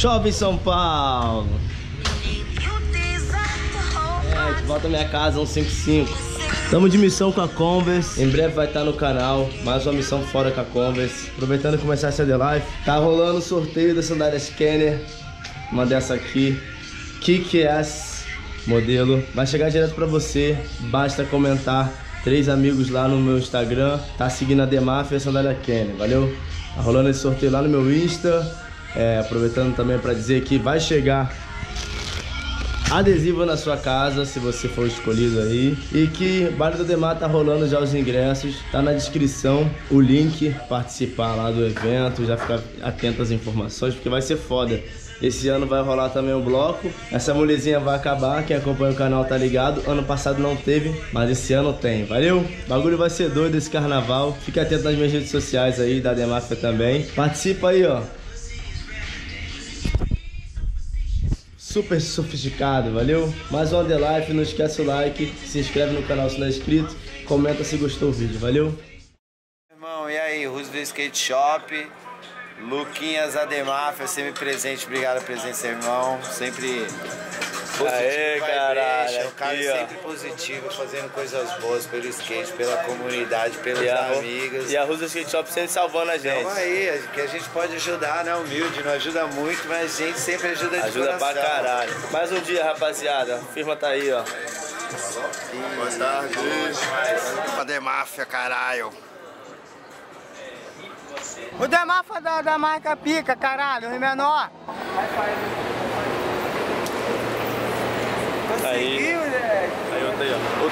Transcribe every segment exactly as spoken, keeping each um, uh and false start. Chove São Paulo. É, de volta à minha casa, um cinco cinco. Estamos de missão com a Converse. Em breve vai estar no canal mais uma missão fora com a Converse. Aproveitando que começar essa The Life, tá rolando o sorteio das sandálias Kenner. Uma dessa aqui, Kick Ass modelo. Vai chegar direto pra você, basta comentar três amigos lá no meu Instagram, tá seguindo a The Mafia e a sandália Kenner, valeu? Tá rolando esse sorteio lá no meu Insta. É, aproveitando também pra dizer que vai chegar adesivo na sua casa, se você for escolhido aí. E que Baile do Ademar tá rolando já os ingressos, tá na descrição o link, participar lá do evento, já ficar atento às informações, porque vai ser foda. Esse ano vai rolar também o bloco, essa molezinha vai acabar, quem acompanha o canal tá ligado. Ano passado não teve, mas esse ano tem, valeu? O bagulho vai ser doido esse carnaval, fica atento nas minhas redes sociais aí, da Ademafia também. Participa aí, ó. Super sofisticado, valeu? Mais uma The Life, não esquece o like, se inscreve no canal se não é inscrito, comenta se gostou do vídeo, valeu? Irmão, e aí, Russo Skate Shop, Luquinhas, Ademafia, sempre presente, obrigado a presença, irmão, sempre positivo. Aê, caralho, o cara aqui, sempre ó. Positivo, fazendo coisas boas pelo skate, pela comunidade, pelas amigas. E a Russo Skate Shop sempre salvando a gente. Então aí, que a gente pode ajudar, né, humilde, não ajuda muito, mas a gente sempre ajuda de ajuda coração. Ajuda pra caralho. Mais um dia, rapaziada, a firma tá aí, ó. E... Boa tarde. Ademafia, caralho. O The Mafia da, da marca pica, caralho, o menor. Conseguiu, moleque. Aí ontem, aí, ó.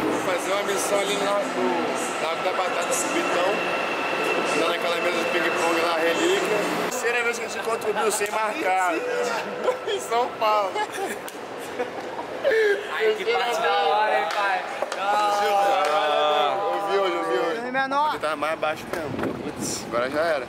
Vou fazer uma missão ali no Lago da Batata Subitão, lá naquela mesa de ping-pong na relíquia. Terceira vez que a gente contribuiu sem marcar. Em São Paulo. Aí que parte da hora, hein, pai? Ele tá mais abaixo mesmo. Putz, agora já era.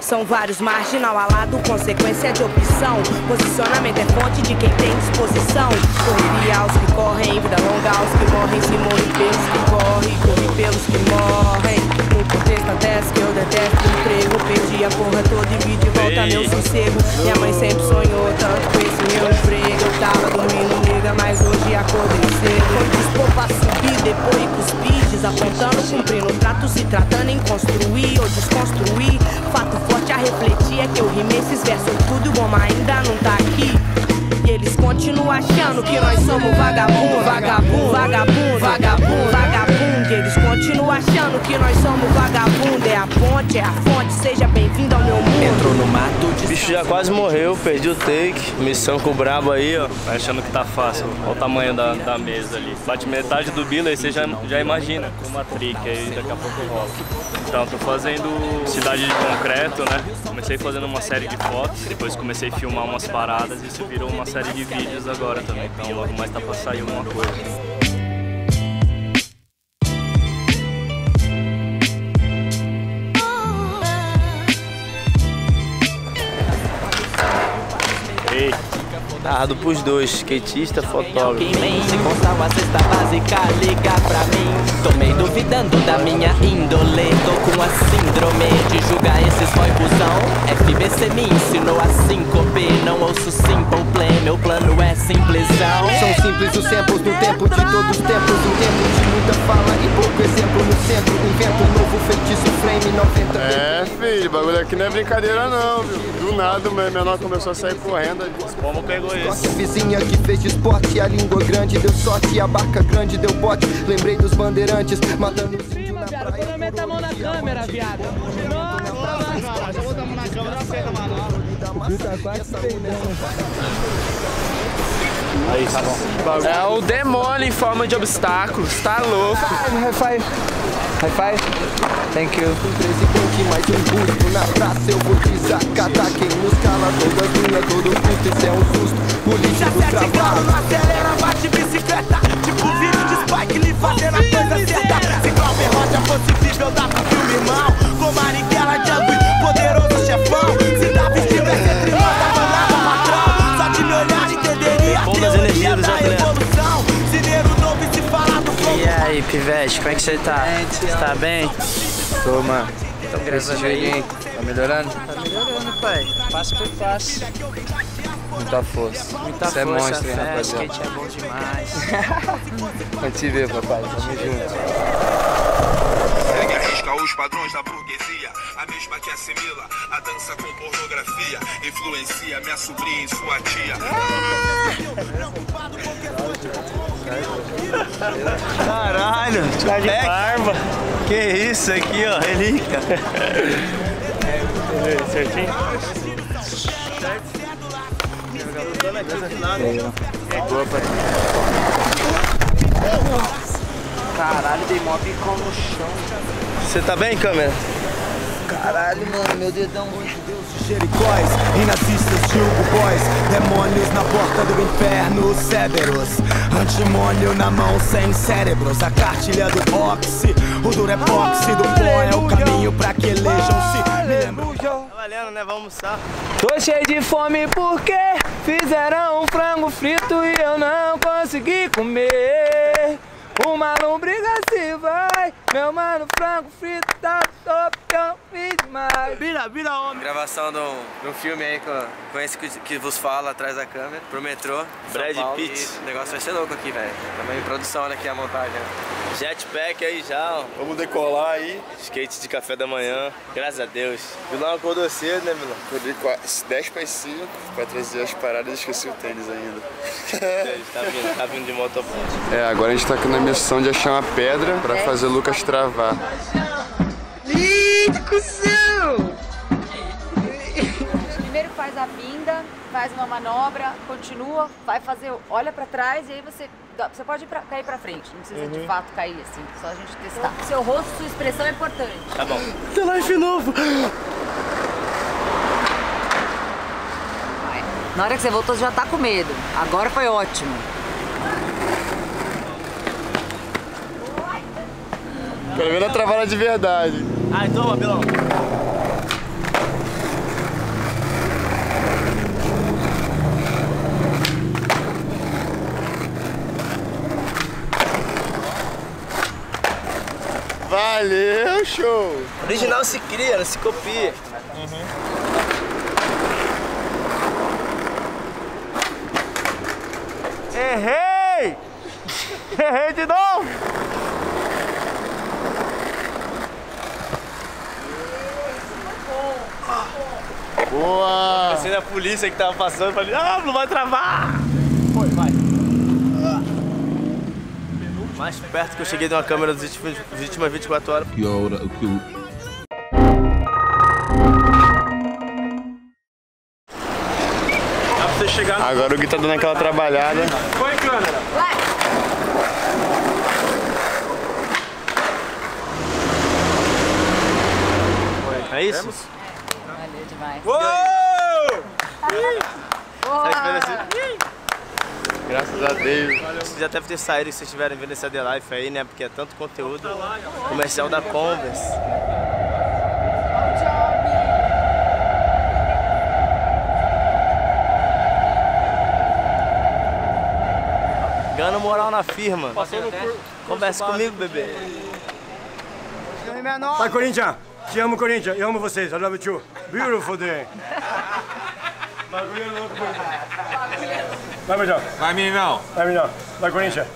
São vários marginal alado, consequência de opção. Posicionamento é fonte de quem tem disposição. Corre aos que correm, vida longa aos que morrem. Se morre pelos que correm, corre pelos que morrem. Muito texto até que eu detesto o emprego. Perdi a porra toda e vi de volta meu sossego. Minha mãe sempre sonhou tanto com esse meu emprego. Eu tava dormindo, nega, mas hoje acordei cedo. Foi dispor pra subir, depois cuspir. Desapontando, cumprindo tratos, se tratando em construir ou desconstruir. Fato forte a refletir é que eu rimei esses versos tudo, o Goma ainda não tá aqui. E eles continuam achando que nós somos vagabundo, vagabundo, vagabundo, vagabundo, vagabundo. E eles continuam achando que nós somos vagabundo. É a ponte, é a fonte, seja bem-vindo ao meu mundo. Entrou no mato de... O bicho já quase morreu, perdi o take. Missão com o brabo aí, ó. Tá achando que tá fácil. Olha o tamanho da, da mesa ali. Bate metade do bilo, aí você já, já imagina. Uma trick aí, daqui a pouco rola. Então, tô fazendo Cidade de Concreto, né? Comecei fazendo uma série de fotos, depois comecei a filmar umas paradas e isso virou uma série de vídeos agora também. Então, logo mais tá pra sair alguma coisa. Arrado pros dois, skatista, fotógrafo. Se contar uma cesta básica, liga pra mim. Tô meio duvidando da minha índole. Tô com a síndrome de julgar esses foi busão. F B C me ensinou a síncope. Não ouço simple play, meu plano é simplesão. São simples os samples no tempo de todos os tempos. Um tempo de muita fala e pouco exemplo no centro. Invento um novo feitiço, frame noventa. É, filho, o bagulho aqui não é brincadeira não, viu? Do nada o meu menor começou a sair correndo. Como pegou isso? Vizinha que fez esporte, a língua grande deu sorte, a barca grande deu bote. Lembrei dos bandeirantes, matando os índios na praia. Pelo menos meta a mão na câmera, viado. Nossa, bota a mão na câmera, acerta, mano. Aí, tá bom. É o demônio em forma de obstáculo, tá louco. High five, high five, thank you. Mais um na praça eu vou desacatar. Quem nos cala todas minhas, todo custo, isso é um susto. Polícia sete graus, não acelera, bate bicicleta. Tipo vídeo de Spike Lee fazendo a coisa certa. Se Glauber Rocha fosse visível, dá pra filme, irmão. Com Marighella, Django, poderoso chefão. Se dá vestido, é sempre irmão, tava nada patrão. Só de me olhar, entenderia a teoria da evolução. E aí, Pivete, como é que você tá? Você tá bem? Tô, mano. Tô gravando aí. Tá melhorando? Tá melhorando, pai. Passo por passo. Muita força. Muita Isso força, é monstro, hein, rapaziada. Skate é bom demais. Vou te ver, papai. Tamo junto. Segue a risca os padrões da burguesia, a mesma que assimila a dança com pornografia, influencia minha sobrinha e sua tia. Caralho, tá de barba. Que isso aqui, ó, relíquia. É, certinho? Certo. Caralho, dei mó bicão no chão. Você tá bem, câmera? Caralho, mano, meu dedão, hoje Deus, xericóis, renascistas, julgo boys, demônios na porta do inferno, Cerberus, antimônio na mão sem cérebros, a cartilha do boxe, o duro é boxe, do pó é o caminho pra que elejam-se. Tá valendo, né? Vamos almoçar. Tô cheio de fome porque fizeram um frango frito e eu não consegui comer. Uma lombriga se vai, meu mano, frango frito tá top, eu fiz demais. Vira, vira homem. Gravação de um filme aí com, com esse que, que vos fala atrás da câmera, pro metrô, Brad Pitt. O negócio vai ser louco aqui, velho. Também produção, olha aqui a montagem. Né? Jetpack aí já, ó. Vamos decolar aí. Skate de café da manhã, graças a Deus. Milão acordou cedo, né, Milão? Acordei dez para as cinco, pra trazer as paradas e esqueci o tênis ainda. tá, vindo, tá vindo de motoponte. É, agora a gente tá aqui na missão de achar uma pedra pra fazer o Lucas travar. Ih, discussão! Primeiro faz a vinda, faz uma manobra, continua, vai fazer, olha pra trás e aí você, você pode ir pra, cair pra frente. Não precisa uhum. de fato cair assim, só a gente testar. Então, seu rosto, sua expressão é importante. Tá bom. The Life novo! Vai. Na hora que você voltou, você já tá com medo. Agora foi ótimo. Pelo menos a travada de verdade. Ah, então, Babilão. Valeu, show! O original se cria, não se copia. Uhum. Errei! Errei de novo! Boa! Pensei na polícia que tava passando, falei, ah, não vai travar! Foi, vai! Mais perto que eu cheguei de uma câmera das últimas vinte e quatro horas. Que hora, que... Dá pra você chegar... Agora o Gui tá dando aquela trabalhada. Foi, câmera! Vai! É isso? Temos? Demais. Uou! Graças a Deus. Vocês já devem ter saído, se vocês estiverem vendo esse The Life aí, né? Porque é tanto conteúdo comercial da Converse. Ganhando moral na firma. Conversa comigo, bebê. Vai, Corinthians! Te amo, Corinthians. Eu amo vocês. I love you. Beautiful day. Bagulho louco, vai, beijão. Vai, meninão. Vai, meninão. Vai, Corinthians.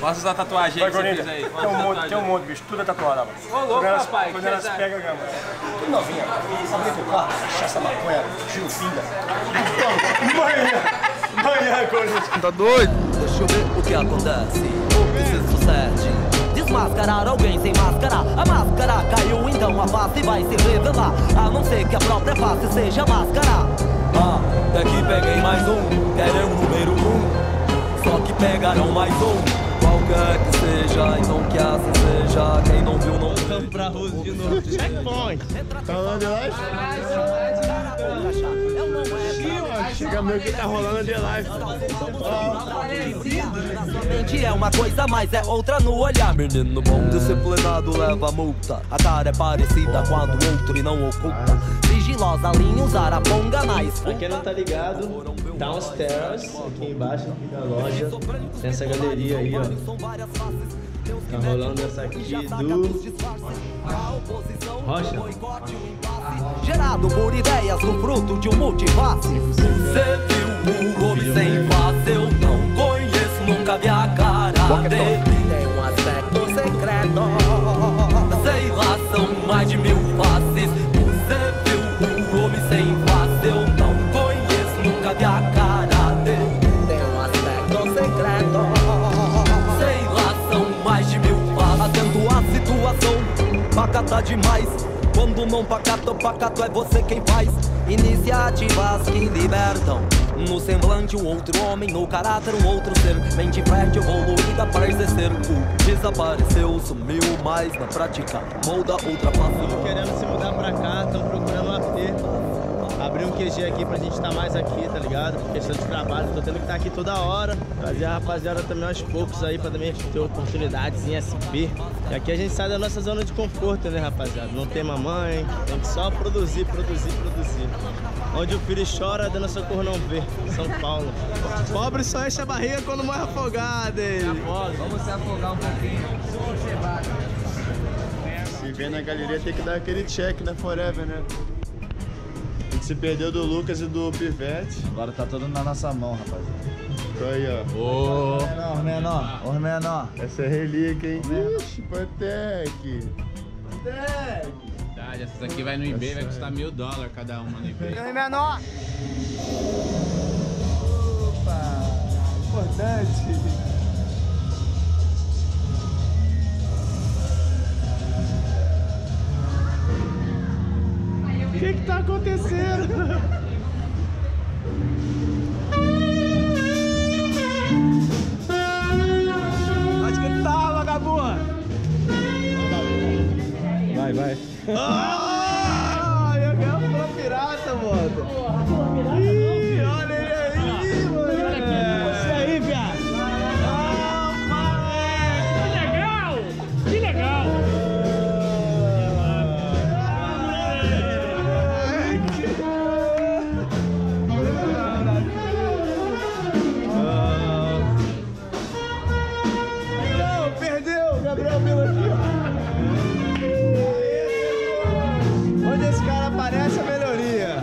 Mostra a tatuagem aí que você fez aí. Tem um monte, tem um monte, bicho. Tudo é tatuado. Ô, louco, rapaz. Quando elas pegam, gama. Tudo novinha. Sabe o que eu faço? Cachaça, maconha, chufinda. Manhã. Manhã, Corinthians. Tá doido? Deixa eu ver o que acontece. O que se sucede? Desmascarar alguém sem máscara, a máscara caiu, então a face vai se revelar, a não ser que a própria face seja máscara. Ah, até que peguei mais um, querem o número um, só que pegaram mais um, qualquer que seja, então que assim seja, quem não viu não vê. Vamos pra Rose de novo. Checkpoint. Tá lá de lá? Chega meio que tá rolando The Life. Mente é uma coisa, mas é outra no olhar. Menino bom disciplinado leva multa. A cara é parecida com a do outro e não oculta. Vigilosa linha, usar a ponga mais. Aqui não tá ligado, downstairs, aqui embaixo da loja. Tem essa galeria aí, ó. Tá rolando essa aqui do Rocha. Gerado por ideias do fruto de um multiface. Você viu um homem sem face, eu não conheço, nunca vi a cara dele. Tem um aspecto secreto, sei lá, são mais de mil faces. Você viu um homem sem face, eu não conheço, nunca vi a cara dele. Tem um aspecto secreto, sei lá, são mais de mil faces. Atento à situação, pacata demais. Quando não pacato, pacato é você quem faz. Iniciativas que libertam. No semblante um outro homem, no caráter um outro ser. Mente fértil, evoluída, parecer. O desapareceu, sumiu, mas na prática molda outra face. Querendo se mudar pra cá, estão procurando um A P. Abri um Q G aqui pra gente estar mais aqui, tá ligado? Por questão de trabalho, tô tendo que estar aqui toda hora. Fazer a rapaziada também aos poucos aí, pra também ter oportunidades em S P. E aqui a gente sai da nossa zona de conforto, né, rapaziada? Não tem mamãe, tem que só produzir, produzir, produzir. Onde o filho chora, da nossa cor não vê. São Paulo. Pobre só enche a barriga quando morre afogado, hein? Vamos se afogar um pouquinho. Se vê na galeria, tem que dar aquele check na Forever, né? A gente se perdeu do Lucas e do Pivete. Agora tá todo na nossa mão, rapaziada. Aí, ó. Ô, oh. Os menor, os menor. Essa é relíquia, hein? Ixi, Pantec. Pantec. Verdade, essas aqui vai no eBay, essa vai custar mil dólares cada uma no eBay. Os menor. Opa, importante. O que que tá acontecendo? Vai. Ah, eu ganhei uma pirata, mano. Ih, olha ele aí, mano. Você aí, viado. Ah, moleque. Que legal. Que legal. Não, perdeu. Gabriel Vila aqui, ó. Parece a melhoria. É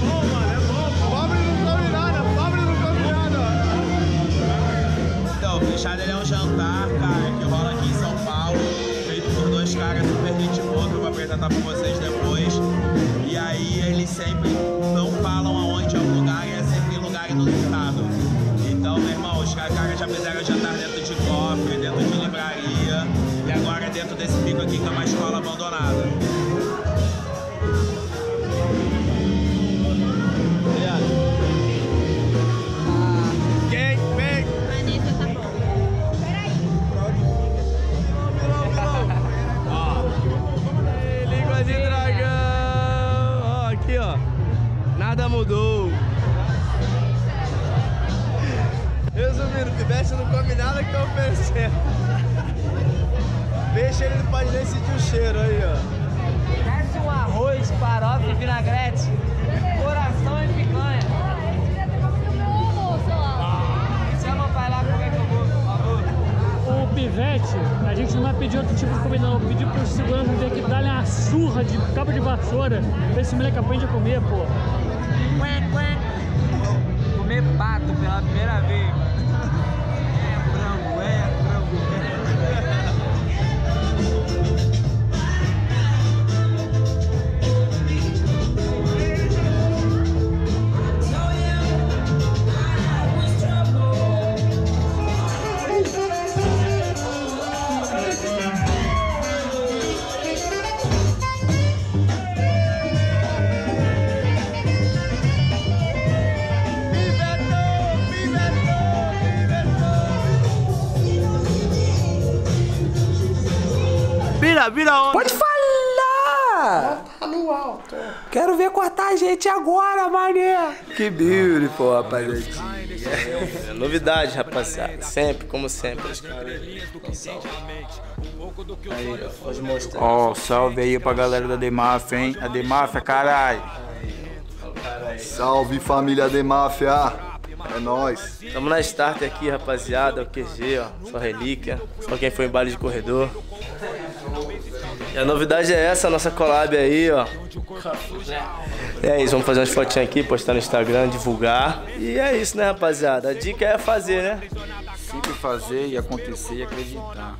bom, mano, é bom. Pobre não come nada, pobre não come nada. Então, o fechado ele é um jantar, cara, que rola aqui em São Paulo. Feito por dois caras super gente boa, que eu vou apresentar pra vocês depois. E aí eles sempre não falam aonde é o lugar, é sempre lugar inusitado. Então, meu irmão, os caras já fizeram jantar dentro de cofre, dentro de livraria. E agora dentro desse pico aqui, que é uma escola abandonada. Quem vem? Manito tá bom. Peraí. Ó, língua de dragão. Ó, aqui, ó. Nada mudou. Resumindo, o Pivete não come nada que eu pensei. Peixe ele não pode nem sentir o cheiro aí, ó. Parece um arroz, farofa, vinagrete, coração e picanha. Ah, eu queria ter comido o meu almoço lá. Se eu não vai lá, como é que eu vou, por favor? O Pivete, a gente não vai pedir outro tipo de comida, não. Pediu pro segurança ter que dar uma surra de cabo de vassoura pra esse moleque aprende a comer, pô. Comer pato pela primeira vez. É frango, é frango. Vira, vira onda. Pode falar! muito alto. Quero ver cortar a gente agora, mané. Que beautiful, rapaziadinha. É novidade, rapaziada. Sempre, como sempre. Aí, ó, pode mostrar. Ó, oh, salve aí pra galera da The Mafia, hein? A The Mafia, caralho. Salve, família The Mafia. É nóis. Tamo na start aqui, rapaziada. O Q G, ó. Só relíquia. Só quem foi em baile de corredor. E a novidade é essa, a nossa collab aí, ó. E é isso, vamos fazer umas fotinhas aqui, postar no Instagram, divulgar. E é isso, né, rapaziada? A dica é fazer, né? Sempre fazer e acontecer e acreditar.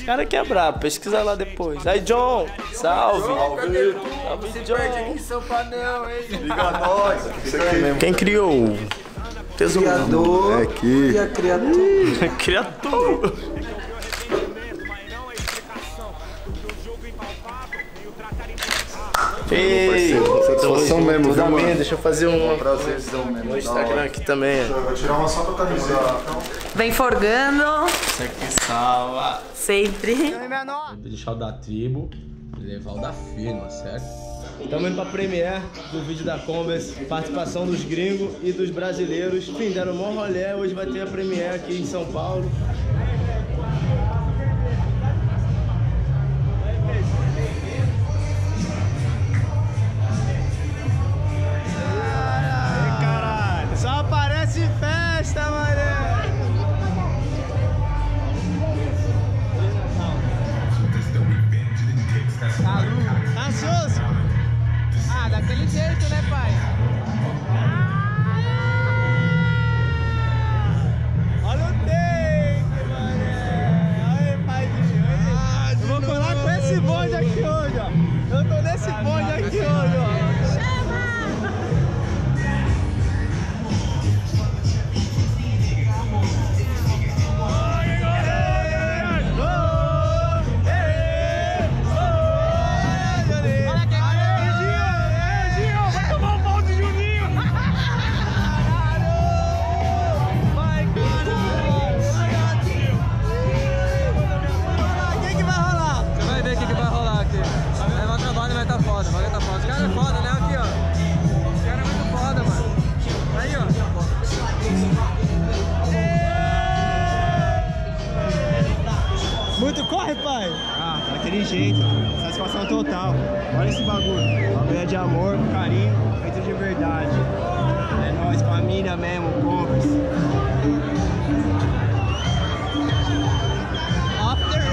O cara que é brabo, pesquisa lá depois. Aí, John, salve! Salve, salve John! Perde aqui em São Paulo, hein? Liga nós! Quem criou? Tesouro. Criador é aqui. E a criatura. Criatura! Ei, satisfação mesmo, viu, mano? Deixa eu fazer um prazerzão mesmo. No Instagram aqui também. Vou tirar uma só pra camiseta. Vem forgando. Isso aqui salva. Sempre. Vou deixar o da tribo e levar o da firma, certo? Estamos indo pra premiere do vídeo da Converse. Participação dos gringos e dos brasileiros. Enfim, deram um bom rolê. Hoje vai ter a premiere aqui em São Paulo. Jeito, satisfação total. Olha esse bagulho. Bagulho de amor, carinho, feito de verdade. É nóis, família mesmo, Converse. Off the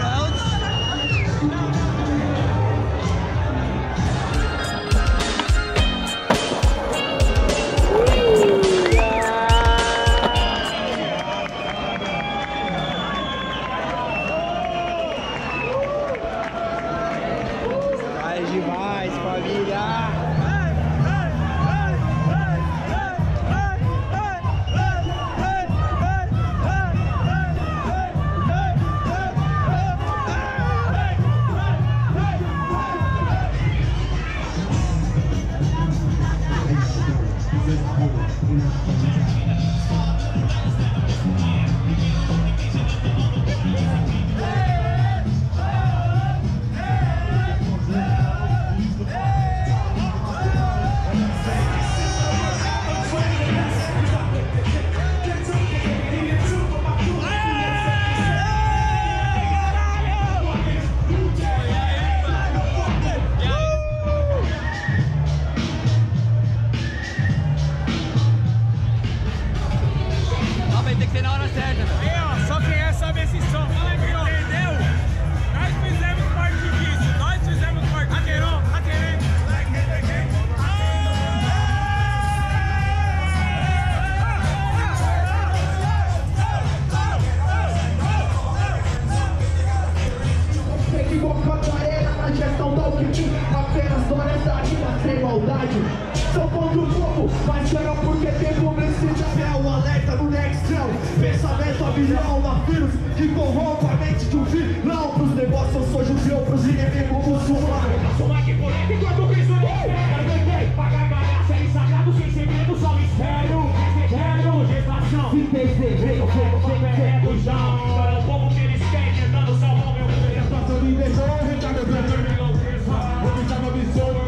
Tentando salvar meu coração, me deixou, eu vou ficar meu visão.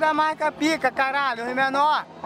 Da marca pica, caralho, o menor.